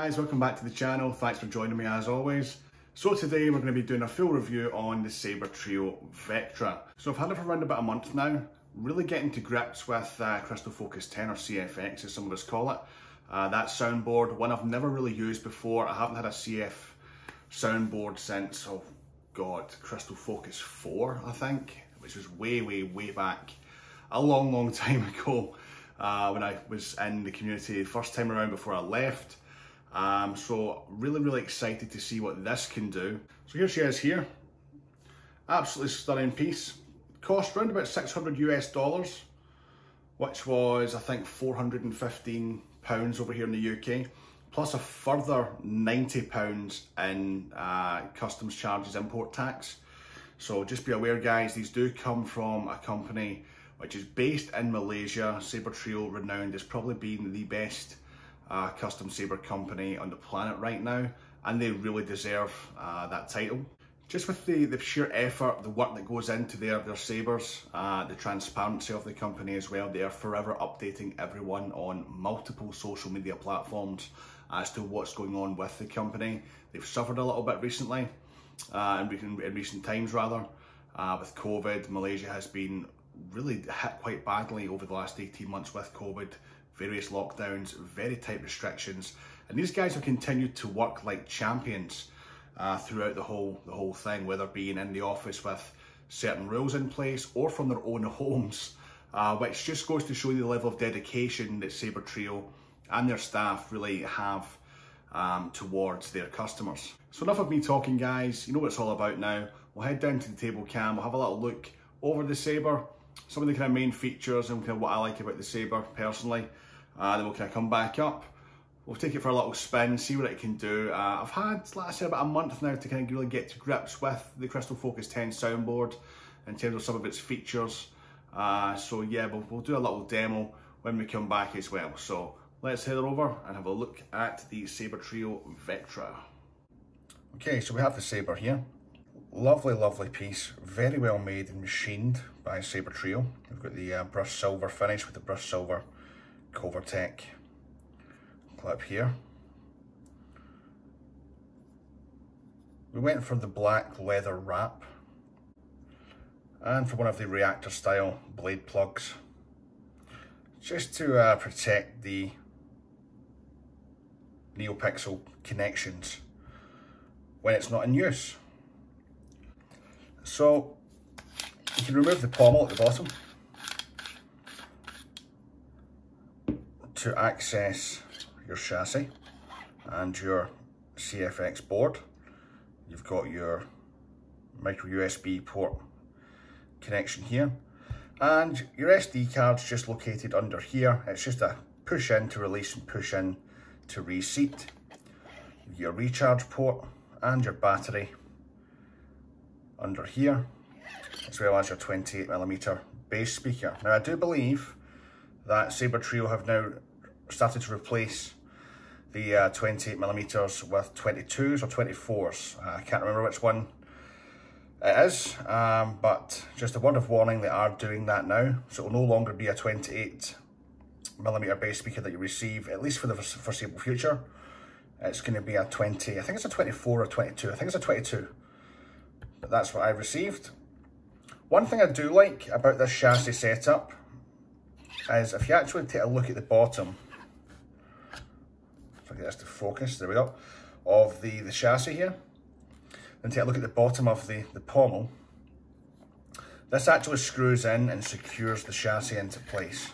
guys, welcome back to the channel. Thanks for joining me as always. So today we're going to be doing a full review on the Sabertrio Vektra. So I've had it for around about a month now, really getting to grips with Crystal Focus 10 or CFX as some of us call it. That soundboard, one I've never really used before. I haven't had a CF soundboard since, oh god, Crystal Focus 4 I think, which was way back, a long time ago. When I was in the community the first time around before I left. So really excited to see what this can do. So here she is here, absolutely stunning piece. Cost around about $600 US, which was I think £415 over here in the UK, plus a further £90 in customs charges, import tax. So just be aware guys, these do come from a company which is based in Malaysia. Sabertrio, renowned as probably being the best custom saber company on the planet right now, and they really deserve that title. Just with the sheer effort, the work that goes into their sabers, the transparency of the company as well. They are forever updating everyone on multiple social media platforms as to what's going on with the company. They've suffered a little bit recently, in recent times rather, with COVID. Malaysia has been really hit quite badly over the last 18 months with COVID, various lockdowns, very tight restrictions, and these guys have continued to work like champions throughout the whole thing, whether being in the office with certain rules in place or from their own homes, which just goes to show you the level of dedication that Sabertrio and their staff really have towards their customers. So enough of me talking guys, you know what it's all about now. We'll head down to the table cam, we'll have a little look over the saber, some of the kind of main features and kind of what I like about the saber personally. Then we'll kind of come back up, we'll take it for a little spin, see what it can do. I've had, like I said, about a month now to kind of really get to grips with the Crystal Focus 10 soundboard in terms of some of its features. So yeah, we'll do a little demo when we come back as well. So let's head over and have a look at the Sabertrio Vektra. Okay, so we have the saber here. Lovely piece, very well made and machined by Sabertrio. We've got the brushed silver finish with the brushed silver Covertech clip here. We went for the black leather wrap and for one of the reactor style blade plugs, just to protect the NeoPixel connections when it's not in use. So you can remove the pommel at the bottom to access your chassis and your CFX board. You've got your micro USB port connection here, and your SD card's just located under here. It's just a push in to release and push in to reseat. Your recharge port and your battery under here, as well as your 28mm bass speaker. Now I do believe that Sabertrio have now started to replace the 28mm with 22s or 24s. I can't remember which one it is, but just a word of warning, they are doing that now, so it will no longer be a 28mm bass speaker that you receive, at least for the foreseeable future. It's going to be a 20, I think it's a 24 or 22, I think it's a 22. But that's what I received. One thing I do like about this chassis setup is if you actually take a look at the bottom, if I get this to focus, there we go, of the chassis here, and take a look at the bottom of the pommel, this actually screws in and secures the chassis into place.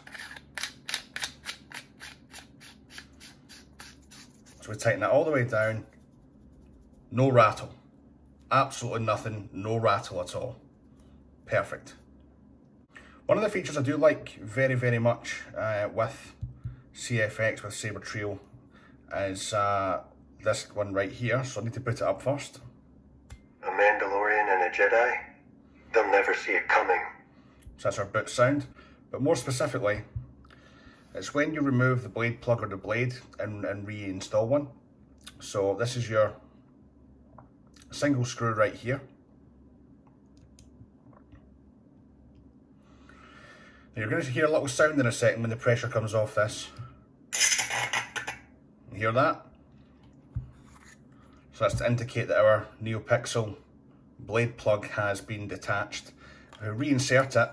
So we tighten that all the way down, no rattle. Absolutely nothing, no rattle at all. Perfect. One of the features I do like very much with CFX, with Sabertrio, is this one right here, so I need to put it up first. A Mandalorian and a Jedi, they'll never see it coming. So that's our boot sound, but more specifically, it's when you remove the blade plug or the blade and reinstall one. So this is your single screw right here. Now you're going to hear a little sound in a second when the pressure comes off this. You hear that? So that's to indicate that our NeoPixel blade plug has been detached. If we reinsert it,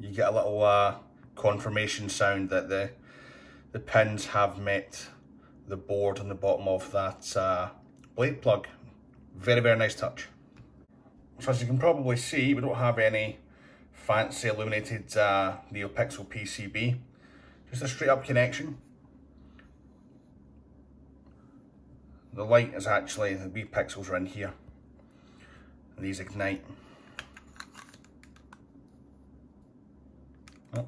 you get a little confirmation sound that the pins have met the board on the bottom of that blade plug. Very, very nice touch. So as you can probably see, we don't have any fancy illuminated NeoPixel PCB, just a straight up connection. The light is actually, the wee pixels are in here, and these ignite. Oh.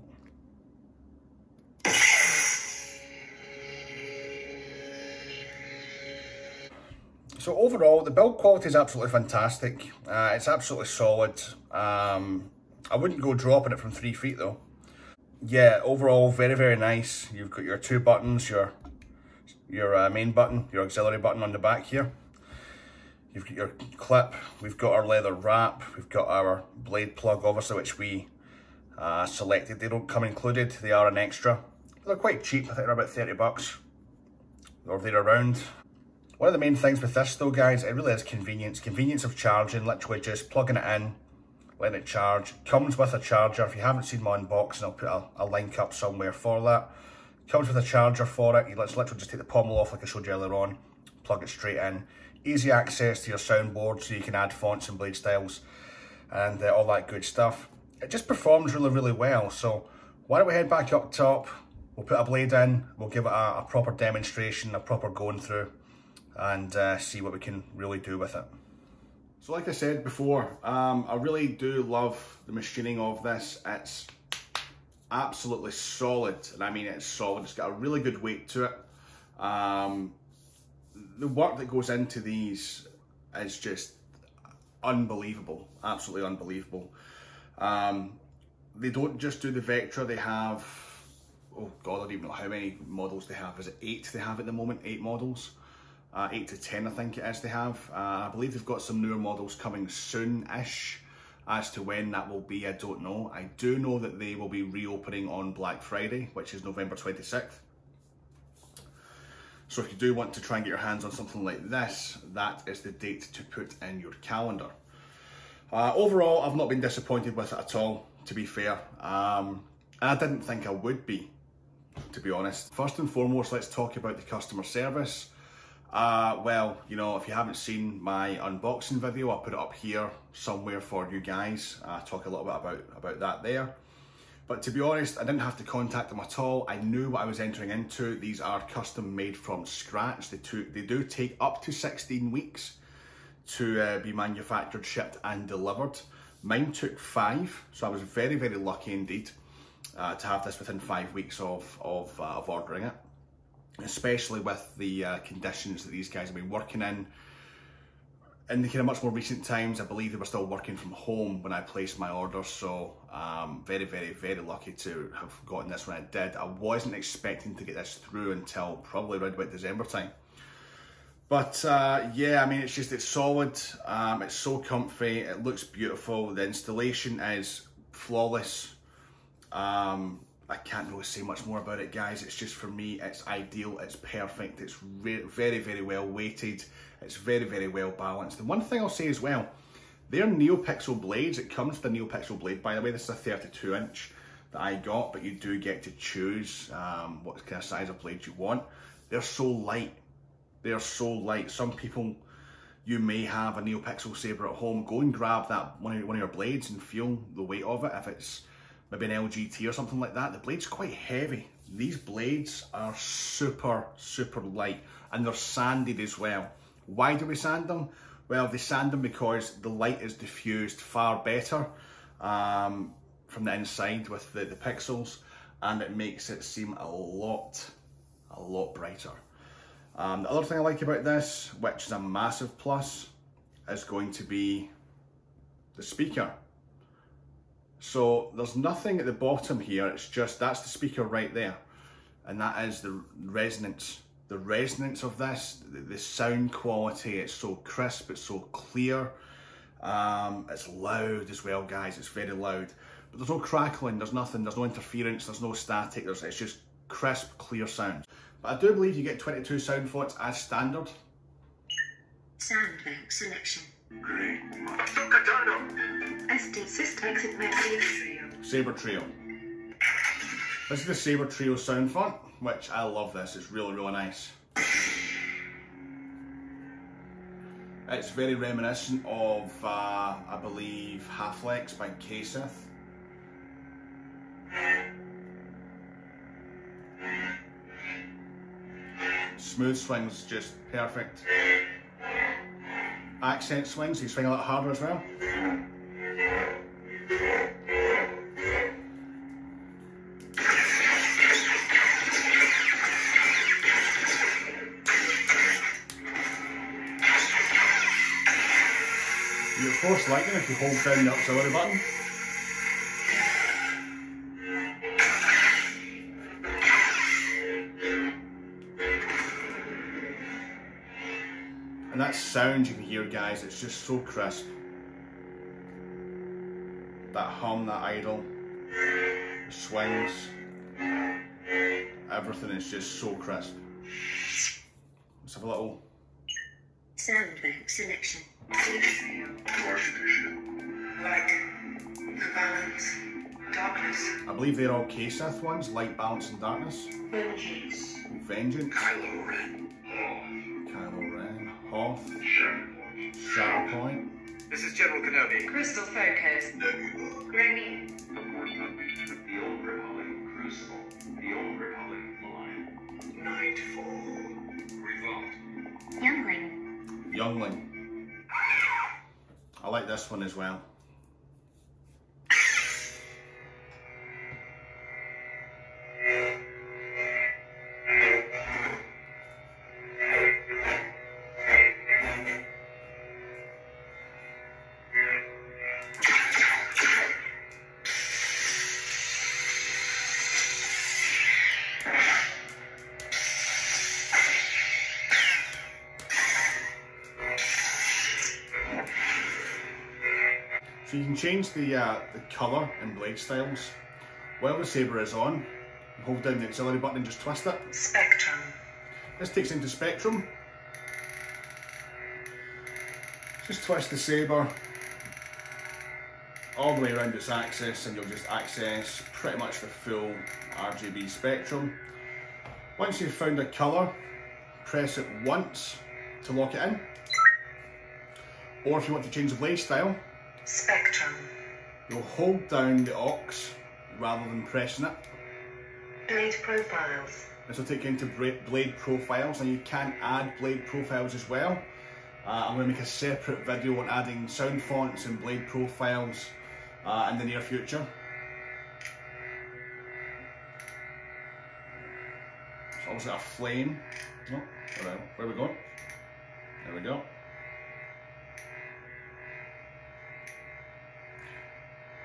So overall, the build quality is absolutely fantastic. It's absolutely solid. I wouldn't go dropping it from 3 feet though. Yeah, overall, very, very nice. You've got your two buttons, your main button, your auxiliary button on the back here. You've got your clip, we've got our leather wrap, we've got our blade plug, obviously, which we selected. They don't come included, they are an extra. They're quite cheap, I think they're about 30 bucks, or they're around. One of the main things with this though, guys, it really is convenience. Convenience of charging, literally just plugging it in, letting it charge. Comes with a charger. If you haven't seen my unboxing, I'll put a link up somewhere for that. Comes with a charger for it. You literally just take the pommel off like I showed you earlier on, plug it straight in. Easy access to your soundboard so you can add fonts and blade styles and all that good stuff. It just performs really, really well. So why don't we head back up top, we'll put a blade in, we'll give it a proper demonstration, a proper going through, and see what we can really do with it. So like I said before, I really do love the machining of this. It's absolutely solid, and I mean it's solid. It's got a really good weight to it. The work that goes into these is just unbelievable, absolutely unbelievable. They don't just do the Vektra, they have, oh god, I don't even know how many models they have. Is it 8 they have at the moment? 8 models, 8 to 10 I think it is they have. I believe they've got some newer models coming soon-ish. As to when that will be, I don't know. I do know that they will be reopening on Black Friday, which is November 26th. So if you do want to try and get your hands on something like this, that is the date to put in your calendar. Overall, I've not been disappointed with it at all, to be fair. And I didn't think I would be, to be honest. First and foremost, let's talk about the customer service. Well, you know, if you haven't seen my unboxing video, I'll put it up here somewhere for you guys. I talk a little bit about that there. But to be honest, I didn't have to contact them at all. I knew what I was entering into. These are custom made from scratch. They do take up to 16 weeks to be manufactured, shipped and delivered. Mine took 5, so I was very, very lucky indeed to have this within 5 weeks of ordering it. Especially with the conditions that these guys have been working in the kind of much more recent times. I believe they were still working from home when I placed my order, so very, very, very lucky to have gotten this when I did. I wasn't expecting to get this through until probably around about December time. But yeah, I mean, it's just, it's solid, it's so comfy, it looks beautiful, the installation is flawless. I can't really say much more about it, guys. It's just, for me, it's ideal, it's perfect, it's very, very well weighted, it's very, very well balanced. And one thing I'll say as well, they're NeoPixel blades. It comes with a NeoPixel blade, by the way. This is a 32 inch that I got, but you do get to choose what kind of size of blade you want. They're so light, they're so light. Some people, you may have a NeoPixel saber at home, go and grab that one of your blades and feel the weight of it. If it's maybe an LGT or something like that, the blade's quite heavy. These blades are super, super light, and they're sanded as well. Why do we sand them? Well, they sand them because the light is diffused far better from the inside with the pixels, and it makes it seem a lot brighter. The other thing I like about this, which is a massive plus, is going to be the speaker. So there's nothing at the bottom here, it's just, that's the speaker right there. And that is the resonance. The resonance of this, the sound quality, it's so crisp, it's so clear. It's loud as well, guys, it's very loud. But there's no crackling, there's nothing, there's no interference, there's no static, it's just crisp, clear sounds. But I do believe you get 22 sound fonts as standard. Sound bank selection. Great. Sabertrio. This is the Sabertrio sound font, which I love this, it's really, really nice. It's very reminiscent of, I believe, Half-Lex by KSith. Smooth swings, just perfect. Accent swings, you swing a lot harder as well. You're forced lightning if you hold down the auxiliary button. And that sound you can hear, guys, it's just so crisp. That hum, that idle, the swings, everything is just so crisp. Let's have a little sound bank selection. I believe they're all KSith ones, Light, Balance and Darkness. Vengeance. Kylo Ren. Hoth. Shatterpoint. This is General Kenobi. Crystal Focus. Gremlin. The Old Republic. Crucible. The Old Republic. Maline. Nightfall. Revolt. Youngling. I like this one as well. So you can change the colour and blade styles. While the sabre is on, you hold down the auxiliary button and just twist it. Spectrum. This takes into Spectrum. Just twist the sabre all the way around its axis and you'll just access pretty much the full RGB spectrum. Once you've found a colour, press it once to lock it in. Or if you want to change the blade style, Spectrum. You'll hold down the aux rather than pressing it. Blade profiles. This will take you into blade profiles, and you can add blade profiles as well. I'm going to make a separate video on adding sound fonts and blade profiles in the near future. It's almost like a flame. Oh, where are we going? There we go.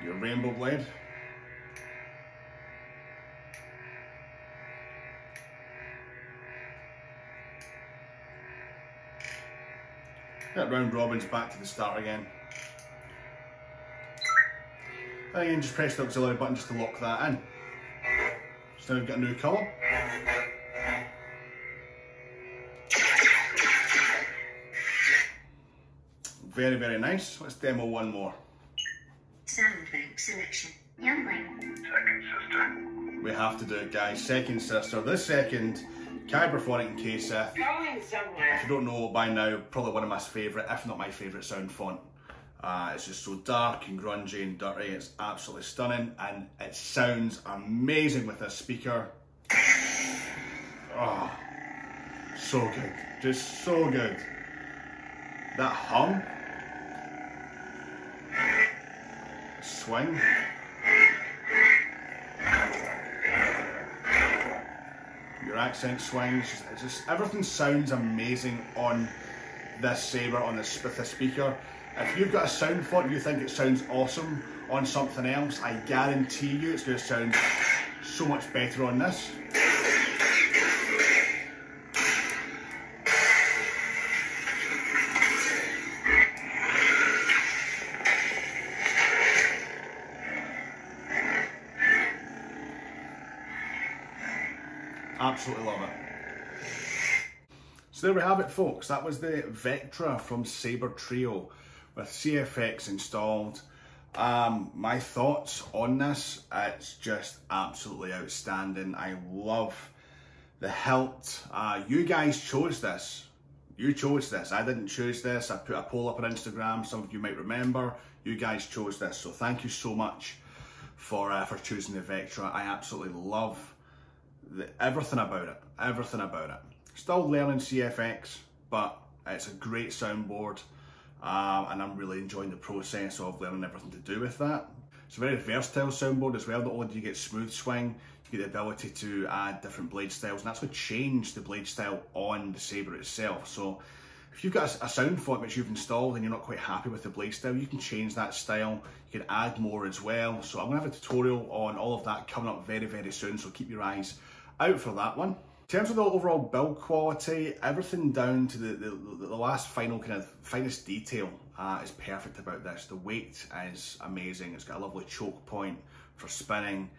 Your rainbow blade. That round robin's back to the start again. And again, just press the auxiliary button just to lock that in. So now we've got a new colour. Very, very nice. Let's demo one more. Sound bank selection. Youngling. Second Sister. We have to do it, guys. Second Sister. This second, Kyberphonic and KSith. Going somewhere. If you don't know by now, probably one of my favourite, if not my favourite sound font. It's just so dark and grungy and dirty. It's absolutely stunning and it sounds amazing with this speaker. Oh, so good. Just so good. That hum. Swing. Your accent swings. It's just everything sounds amazing on this saber, on this with the speaker. If you've got a sound font you think it sounds awesome on something else, I guarantee you it's going to sound so much better on this. absolutely love it. So there we have it, folks. That was the Vektra from Sabertrio with CFX installed. My thoughts on this, it's just absolutely outstanding. I love the hilt. You guys chose this. You chose this. I didn't choose this. I put a poll up on Instagram. Some of you might remember. You guys chose this. So thank you so much for choosing the Vektra. I absolutely love everything about it. Everything about it. Still learning CFX, but it's a great soundboard, and I'm really enjoying the process of learning everything to do with that. It's a very versatile soundboard as well. Not only do you get smooth swing, you get the ability to add different blade styles, and that's what changed the blade style on the Saber itself. So if you've got a sound font which you've installed and you're not quite happy with the blade style, you can change that style. You can add more as well. So I'm going to have a tutorial on all of that coming up very, very soon, so keep your eyes out for that one. In terms of the overall build quality, everything down to the last final kind of finest detail is perfect about this. The weight is amazing. It's got a lovely choke point for spinning.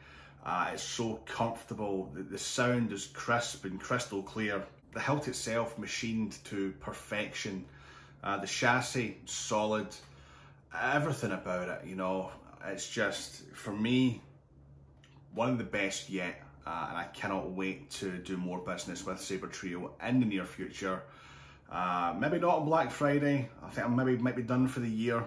It's so comfortable. The sound is crisp and crystal clear. The hilt itself machined to perfection. The chassis solid. Everything about it, you know, it's just, for me, one of the best yet. And I cannot wait to do more business with Sabertrio in the near future. Maybe not on Black Friday. I think I might be done for the year,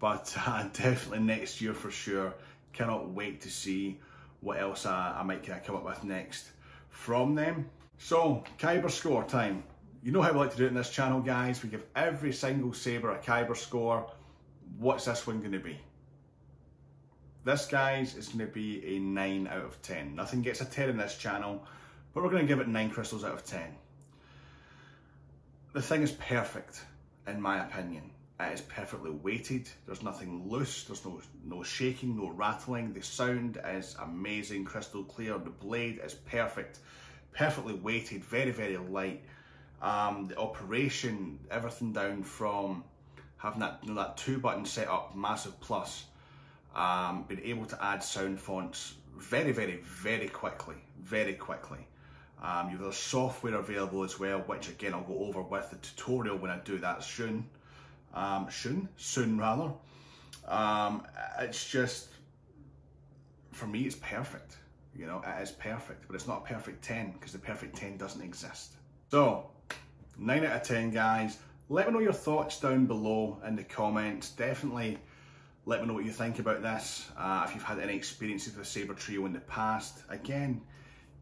but definitely next year for sure. Cannot wait to see what else I might come up with next from them. So, Kyber score time. You know how we like to do it in this channel, guys. We give every single Saber a Kyber score. What's this one going to be? This, guys, is going to be a 9 out of 10. Nothing gets a 10 in this channel, but we're going to give it 9 crystals out of 10. The thing is perfect, in my opinion. It is perfectly weighted. There's nothing loose. There's no shaking, no rattling. The sound is amazing, crystal clear. The blade is perfect. Perfectly weighted, very, very light. The operation, everything down from having that, you know, that 2-button set up, massive plus. Been able to add sound fonts very, very, very quickly, very quickly. You've got software available as well, which again I'll go over with the tutorial when I do that soon. It's just, for me, it's perfect. You know, it is perfect, but it's not a perfect 10 because the perfect 10 doesn't exist. So 9 out of 10, guys. Let me know your thoughts down below in the comments. Definitely let me know what you think about this, if you've had any experiences with Sabertrio in the past. Again,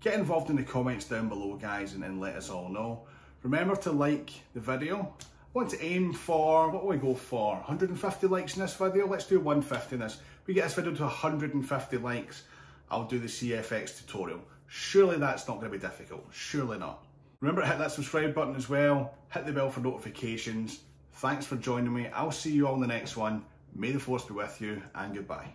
get involved in the comments down below, guys, and let us all know. Remember to like the video. I want to aim for, what will we go for? 150 likes in this video? Let's do 150 in this. If we get this video to 150 likes, I'll do the CFX tutorial. Surely that's not going to be difficult. Surely not. Remember to hit that subscribe button as well. Hit the bell for notifications. Thanks for joining me. I'll see you all in the next one. May the force be with you, and goodbye.